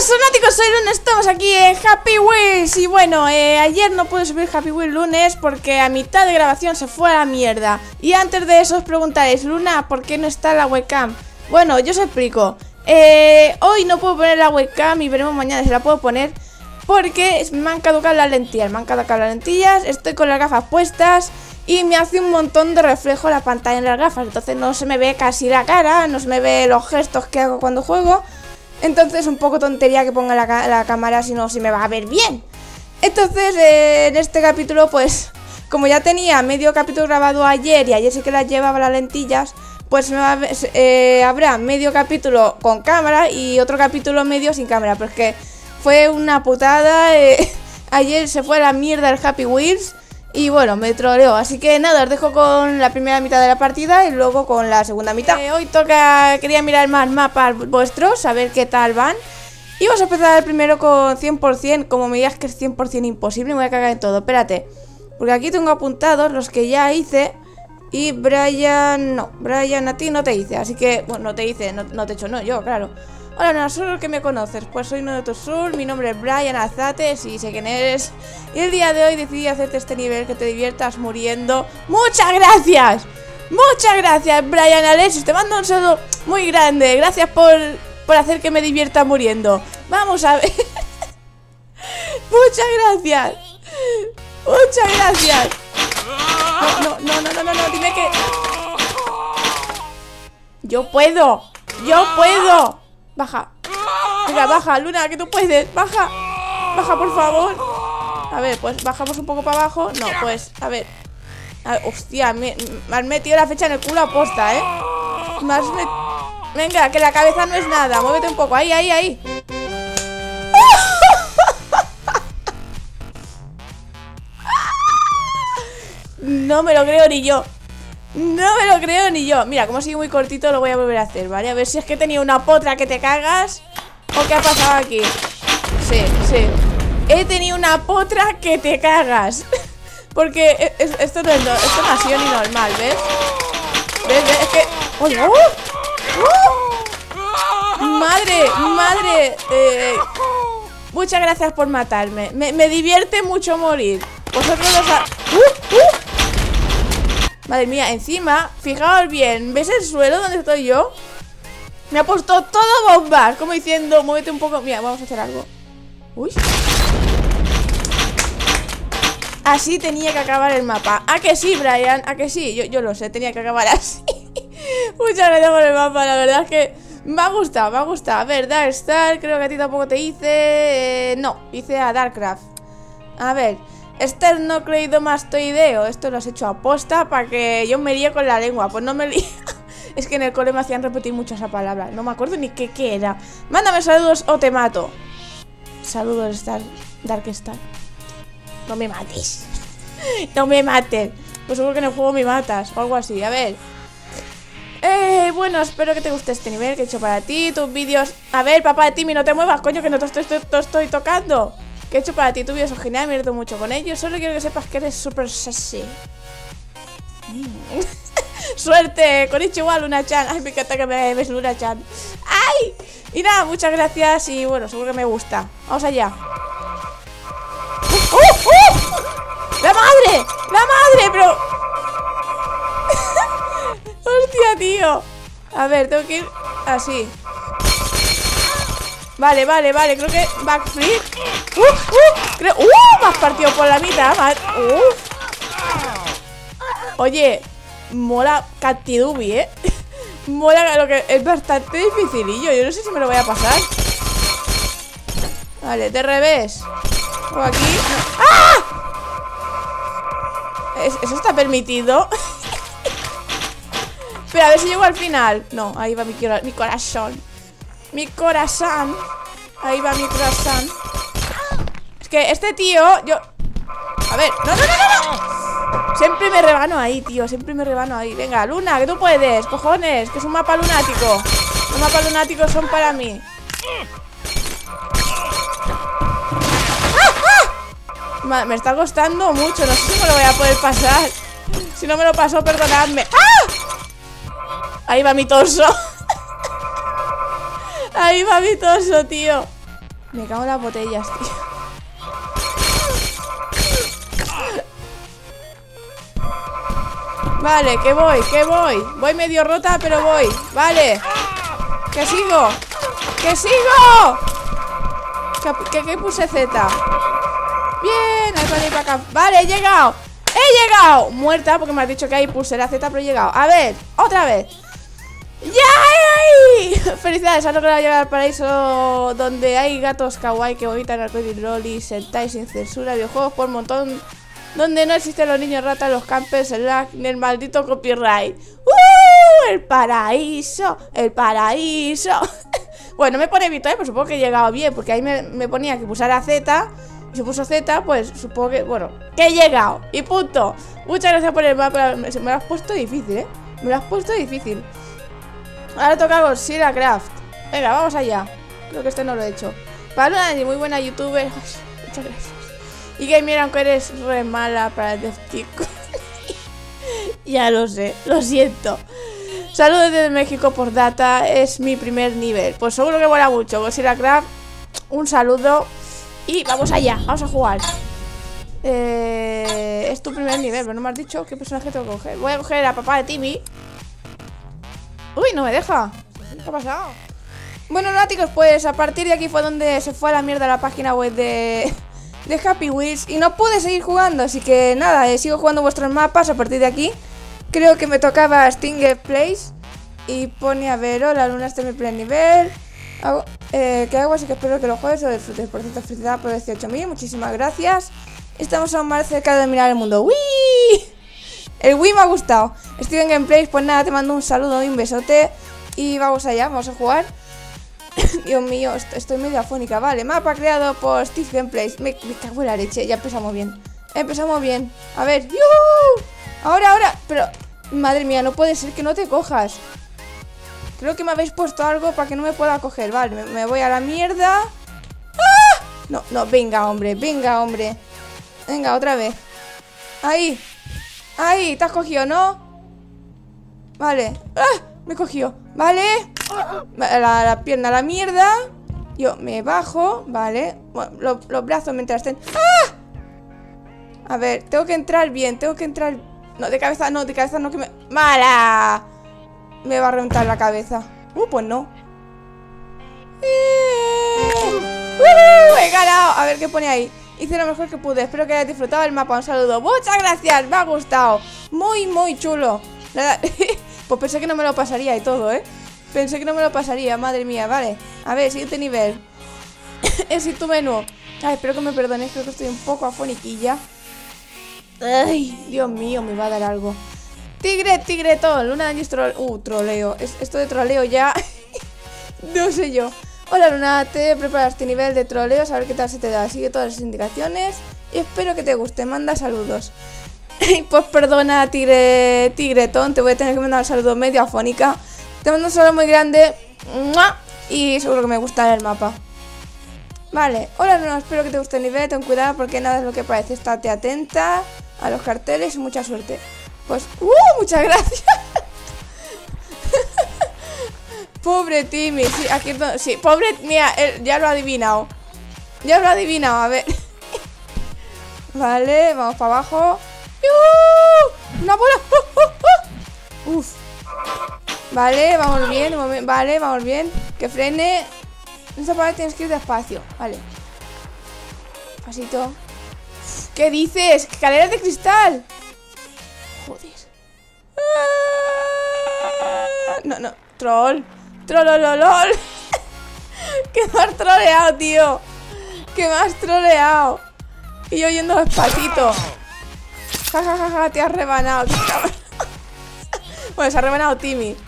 sonáticos, soy Luna, estamos aquí en Happy Wheels. Y bueno, ayer no pude subir Happy Wheels lunes porque a mitad de grabación se fue a la mierda. Y antes de eso os preguntaréis, Luna, ¿por qué no está la webcam? Bueno, yo os explico. Hoy no puedo poner la webcam y veremos mañana si la puedo poner, porque me han caducado las lentillas, estoy con las gafas puestas y me hace un montón de reflejo la pantalla en las gafas, entonces no se me ve casi la cara, no se me ve los gestos que hago cuando juego, entonces un poco tontería que ponga la cámara, si no se me va a ver bien. Entonces en este capítulo, pues como ya tenía medio capítulo grabado ayer y ayer sí que las llevaba las lentillas, pues habrá medio capítulo con cámara y otro capítulo medio sin cámara, pero es que fue una putada, ayer se fue a la mierda el Happy Wheels y bueno, me troleó, así que nada, os dejo con la primera mitad de la partida y luego con la segunda mitad. Hoy toca, quería mirar más mapas vuestros, a ver qué tal van, y vamos a empezar primero con 100%, como me digas que es 100% imposible, me voy a cagar en todo, espérate, porque aquí tengo apuntados los que ya hice. Y Brian, no, Brian a ti no te hice, así que, bueno, no te hice, no te echo, no, yo, claro. Hola, Nodotosur, que me conoces, pues soy Nodotosur, mi nombre es Brian Azates y sé quién eres. Y el día de hoy decidí hacerte este nivel, que te diviertas muriendo. Muchas gracias, Brian Alexis, te mando un saludo muy grande, gracias por hacer que me divierta muriendo. Vamos a ver. Muchas gracias. Muchas gracias. No, dime que... Yo puedo. Baja. Venga, baja, Luna, que tú puedes. Baja. Baja, por favor. A ver, pues bajamos un poco para abajo. No, pues, a ver. Hostia, me has metido la fecha en el culo a posta, ¿eh? Venga, que la cabeza no es nada. Muévete un poco. Ahí. No me lo creo ni yo. Mira, como sigue muy cortito lo voy a volver a hacer, ¿vale? A ver si es que tenía una potra que te cagas. ¿O qué ha pasado aquí? Sí. He tenido una potra que te cagas. Porque esto no ha sido ni normal, ¿ves? ¿Ves? Es que... ¡Oye! ¡Oh! ¡Madre! Muchas gracias por matarme. Me divierte mucho morir. Vosotros los... Madre mía, encima, fijaos bien, ¿ves el suelo donde estoy yo? Me ha puesto todo bombas, como diciendo, muévete un poco. Mira, vamos a hacer algo. Uy. Así tenía que acabar el mapa. ¿A que sí, Brian? ¿A que sí? Yo lo sé, tenía que acabar así. Muchas gracias por el mapa, la verdad es que me ha gustado. A ver, Darkstar, creo que a ti tampoco te hice... no, hice a Darkraft. A ver... Esternocleidomastoideo, esto lo has hecho a posta para que yo me líe con la lengua. Pues no me lío. Es que en el cole me hacían repetir mucho esa palabra. No me acuerdo ni qué era. Mándame saludos o te mato. Saludos, Darkstar. No me mates. No me maten. Pues seguro que en el juego me matas o algo así. A ver. Bueno, espero que te guste este nivel que he hecho para ti. Tus vídeos. A ver, papá de Timmy, no te muevas, coño, que no te estoy tocando. Que he hecho para ti, tu vídeo es genial, me divierto mucho con ellos. Solo quiero que sepas que eres súper sexy. Suerte, con Ichiwa, Luna-chan. Ay, me encanta que me ves, Luna-chan. ¡Ay! Y nada, muchas gracias y bueno, seguro que me gusta. Vamos allá. ¡La madre! ¡La madre! Pero... ¡Hostia, tío! A ver, tengo que ir así. Vale, creo que backflip. Creo... me has partido por la mitad. Oye, mola Catidubi, ¿eh? Mola, lo que es bastante dificilillo. Yo no sé si me lo voy a pasar. Vale, de revés. O aquí. ¡Ah! ¿Eso está permitido? Pero a ver si llego al final. No, ahí va mi corazón. Ahí va mi corazón. Es que este tío, yo... A ver, no. Siempre me rebano ahí, tío. Venga, Luna, que tú puedes, cojones. Que es un mapa lunático. Los mapas lunáticos son para mí. Me está costando mucho. No sé si me lo voy a poder pasar. Si no me lo paso, perdonadme. Ahí va mi torso. Ahí va mi torso, tío. Me cago en las botellas, tío. Vale, que voy, que voy. Voy medio rota, pero voy. Vale. Que sigo. Que sigo. Que puse Z. Bien, ahí para ir para acá. Vale, he llegado. He llegado. Muerta, porque me has dicho que ahí puse la Z, pero he llegado. A ver, otra vez. ¡Yay! Felicidades, has logrado llegar al paraíso donde hay gatos kawaii que vomitan arcoíris, lolis, sentai sin censura, videojuegos por montón, donde no existen los niños ratas, los campers, el lag, ni el maldito copyright. ¡Uh! ¡El paraíso! ¡El paraíso! Bueno, me pone Vito, pues supongo que he llegado bien, porque ahí me ponía que pusiera Z, y si puso Z, pues supongo que, bueno, que he llegado, y punto. Muchas gracias por el mapa, me lo has puesto difícil, ¿eh? Me lo has puesto difícil. Ahora toca con SiraCraft. Venga, vamos allá. Creo que este no lo he hecho. Para LunaDangelis, muy buena youtuber. Ay, muchas gracias. Y gamer, aunque eres re mala para el deftico. Ya lo sé, lo siento. Saludos desde México por data. Es mi primer nivel. Pues seguro que mola mucho. Con SiraCraft, un saludo. Y vamos allá, vamos a jugar. Es tu primer nivel, pero no me has dicho qué personaje tengo que coger. Voy a coger a papá de Timmy. Uy, no me deja. ¿Qué ha pasado? Bueno, látigos, pues a partir de aquí fue donde se fue a la mierda la página web de Happy Wheels. Y no pude seguir jugando, así que nada, sigo jugando vuestros mapas a partir de aquí. Creo que me tocaba Steve Gameplays. Y pone a ver, hola, Luna, este es mi primer nivel. ¿Qué hago? Así que espero que lo juegues o disfrutes. Por cierto, felicidades por 18.000, muchísimas gracias. Estamos aún más cerca de dominar el mundo. ¡Wii! El Wii me ha gustado. Estoy en Gameplays, pues nada, te mando un saludo y un besote. Y vamos allá, vamos a jugar. Dios mío, estoy medio afónica. Vale, mapa creado por Steve Gameplays. Me cago en la leche, ya empezamos bien. Empezamos bien, a ver. ¡Yuhu! Ahora, ahora, pero madre mía, no puede ser que no te cojas. Creo que me habéis puesto algo para que no me pueda coger. Vale, me voy a la mierda. ¡Ah! No, no, venga, hombre, venga, hombre. Venga, otra vez. Ahí. ¡Ay! Te has cogido, ¿no? Vale. ¡Ah! Me cogió. Vale. La pierna a la mierda. Yo me bajo. Vale. Bueno, los brazos mientras estén. ¡Ah! A ver, tengo que entrar bien. Tengo que entrar. No, de cabeza no, de cabeza no, que me. ¡Mala! Me va a reventar la cabeza. Pues no. ¡He ganado! A ver qué pone ahí. Hice lo mejor que pude, espero que hayas disfrutado el mapa. Un saludo, muchas gracias, me ha gustado. Muy, muy chulo. Nada, pues pensé que no me lo pasaría y todo, ¿eh? Pensé que no me lo pasaría, madre mía, vale. A ver, siguiente nivel. Es tu menú. Ay, espero que me perdonéis, creo que estoy un poco afoniquilla. Ay, Dios mío, me va a dar algo. Tigretón, LunaDangelis troleo. Esto de troleo ya. No sé yo. Hola Luna, te preparas este nivel de troleo, a ver qué tal se te da. Sigue todas las indicaciones y espero que te guste. Manda saludos. Pues perdona, Tigretón, te voy a tener que mandar un saludo medio afónica. Te mando un saludo muy grande. ¡Mua! Y seguro que me gusta el mapa. Vale, hola Luna, espero que te guste el nivel. Ten cuidado porque nada es lo que parece. Estate atenta a los carteles y mucha suerte. Pues, muchas gracias. Pobre Timmy, sí, aquí es donde, sí, pobre, mira, ya lo ha adivinado. Ya lo ha adivinado, a ver. Vale, vamos para abajo. ¡Yuhu! ¡Una bola! Uf. Vale, vamos bien, vale, vamos bien. Que frene. En esta parte tienes que ir despacio, vale. Pasito. ¿Qué dices? ¡Escaleras de cristal! Joder. No, no, troll. Trolololol. Que me has troleado, tío. Que me has troleado. Y yo yendo despacito. Ja, ja, ja, ja, te has rebanado. Bueno, se ha rebanado Timmy.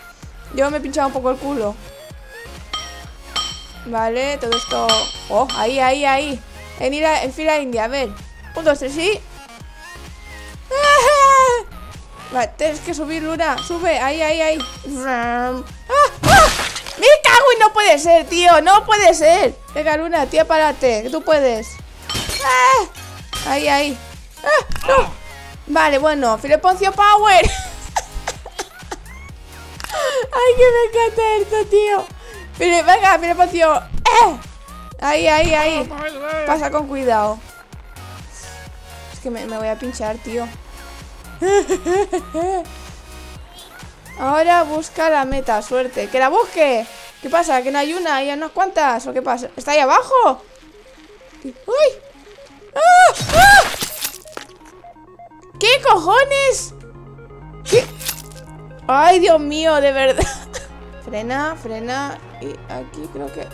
Yo me he pinchado un poco el culo. Vale, todo esto. Oh, ahí, ahí, ahí. En fila india, a ver. 1, 2, 3, sí. Vale, tienes que subir, Luna. Sube, ahí, ahí, ahí. ¡Ah! ¡Ah! ¡Me cago y no puede ser, tío! ¡No puede ser! Venga, Luna, tía, párate, que tú puedes. ¡Ah! Ahí, ahí. ¡Ah! ¡No! Vale, bueno, Fileponcio Power. Ay, que me encanta esto, tío. Venga, Fileponcio. Ahí, ahí, ahí. Pasa con cuidado. Es que me voy a pinchar, tío. Ahora busca la meta, suerte. ¡Que la busque! ¿Qué pasa? ¿Que no hay una? ¿Hay unas cuantas? ¿O qué pasa? ¿Está ahí abajo? ¡Uy! ¡Ah! ¡Ah! ¿Qué cojones? ¿Qué? ¡Ay, Dios mío! De verdad. Frena, frena. Y aquí creo que...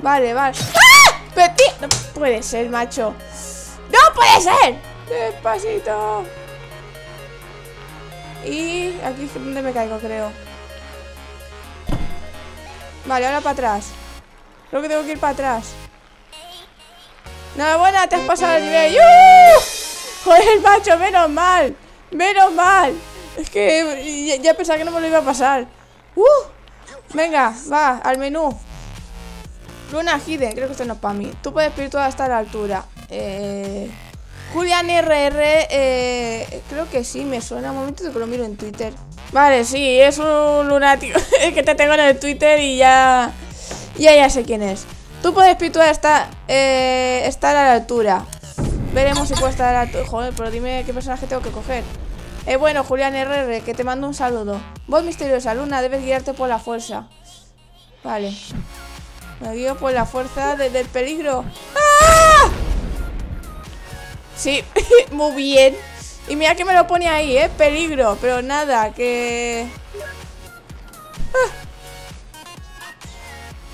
Vale, vale. ¡Ah! Pero tío, no puede ser, macho. ¡No puede ser! Despacito. Y aquí es donde me caigo, creo. Vale, ahora para atrás. Creo que tengo que ir para atrás. Nada, buena, te has pasado el nivel. ¡Uh! Joder, macho, menos mal. Menos mal. Es que ya pensaba que no me lo iba a pasar. Venga, va, al menú. Luna Hidden, creo que esto no es para mí. Tú puedes pedir todo hasta la altura. Julian RR, creo que sí, me suena. Un momento que lo miro en Twitter. Vale, sí, es un lunático. Es que te tengo en el Twitter y ya sé quién es. Tú puedes pituar estar a la altura. Veremos si puedo estar a la altura. Joder, pero dime qué personaje tengo que coger. Bueno, Julian RR, que te mando un saludo. Vos, misteriosa luna, debes guiarte por la fuerza. Vale. Me guío por la fuerza desde el peligro. ¡Ah! Sí, muy bien. Y mira que me lo pone ahí, peligro. Pero nada, que...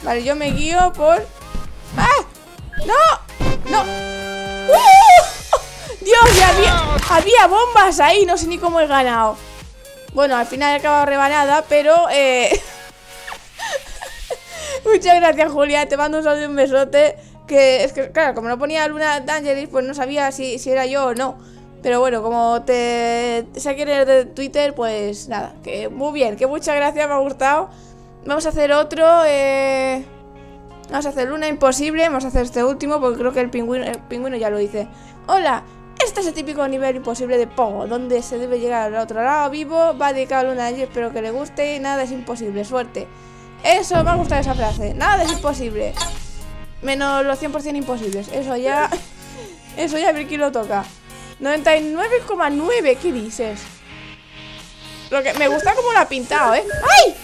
Vale, yo me guío por... ¡Ah! ¡No! ¡No! ¡Uh! ¡Dios! Ya había bombas ahí. No sé ni cómo he ganado. Bueno, al final he acabado rebanada, pero... Muchas gracias, Julia. Te mando un saludo y un besote. Que es que, claro, como no ponía LunaDangelis, pues no sabía si era yo o no. Pero bueno, como te sé que eres de Twitter, pues nada. Que muy bien, que muchas gracias, me ha gustado. Vamos a hacer otro. Vamos a hacer una imposible. Vamos a hacer este último porque creo que el pingüino ya lo hice. Hola, este es el típico nivel imposible de Pogo, donde se debe llegar al otro lado vivo. Va dedicado a LunaDangelis, espero que le guste. Nada es imposible, suerte. Eso, me ha gustado esa frase. Nada es imposible. Menos los 100% imposibles. Eso ya. Eso ya, a ver quién lo toca. 99,9, ¿qué dices? Lo que me gusta como lo ha pintado, ¿eh? ¡Ay!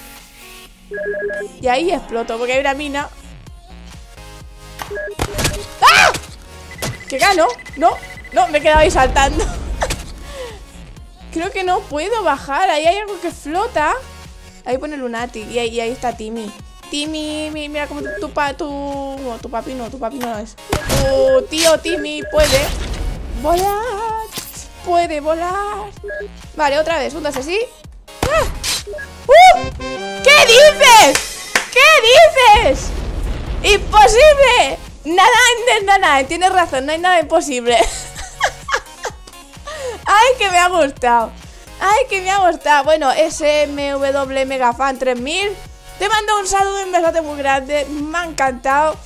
Y ahí exploto porque hay una mina. ¡Ah! ¿Que gano? No, no, me he quedado ahí saltando. Creo que no puedo bajar. Ahí hay algo que flota. Ahí pone Lunatic y ahí está Timmy. Timmy, mira como tu papi no es. Tu tío Timmy puede volar. Puede volar. Vale, otra vez, juntas así. ¡Ah! ¿Qué dices? ¿Qué dices? ¡Imposible! Nada, tienes razón, no hay nada imposible. ¡Ay, que me ha gustado! ¡Ay, que me ha gustado! Bueno, SMW Mega Fan 3000. Te mando un saludo y un besote muy grande. Me ha encantado.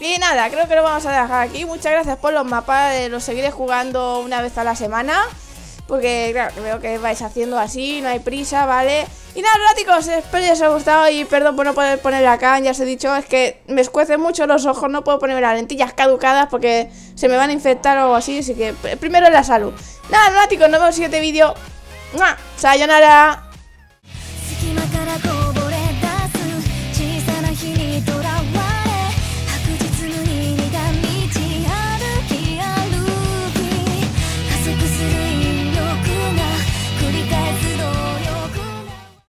Y nada, creo que lo vamos a dejar aquí. Muchas gracias por los mapas. Los seguiré jugando una vez a la semana. Porque, claro, veo que vais haciendo así, no hay prisa, ¿vale? Y nada, lunáticos, espero que os haya gustado y perdón por no poder poner acá, ya os he dicho, es que me escuecen mucho los ojos, no puedo ponerme las lentillas caducadas porque se me van a infectar o algo así, así que primero es la salud. Nada, lunáticos, nos vemos en el siguiente vídeo. ¡Mua! ¡Sayonara!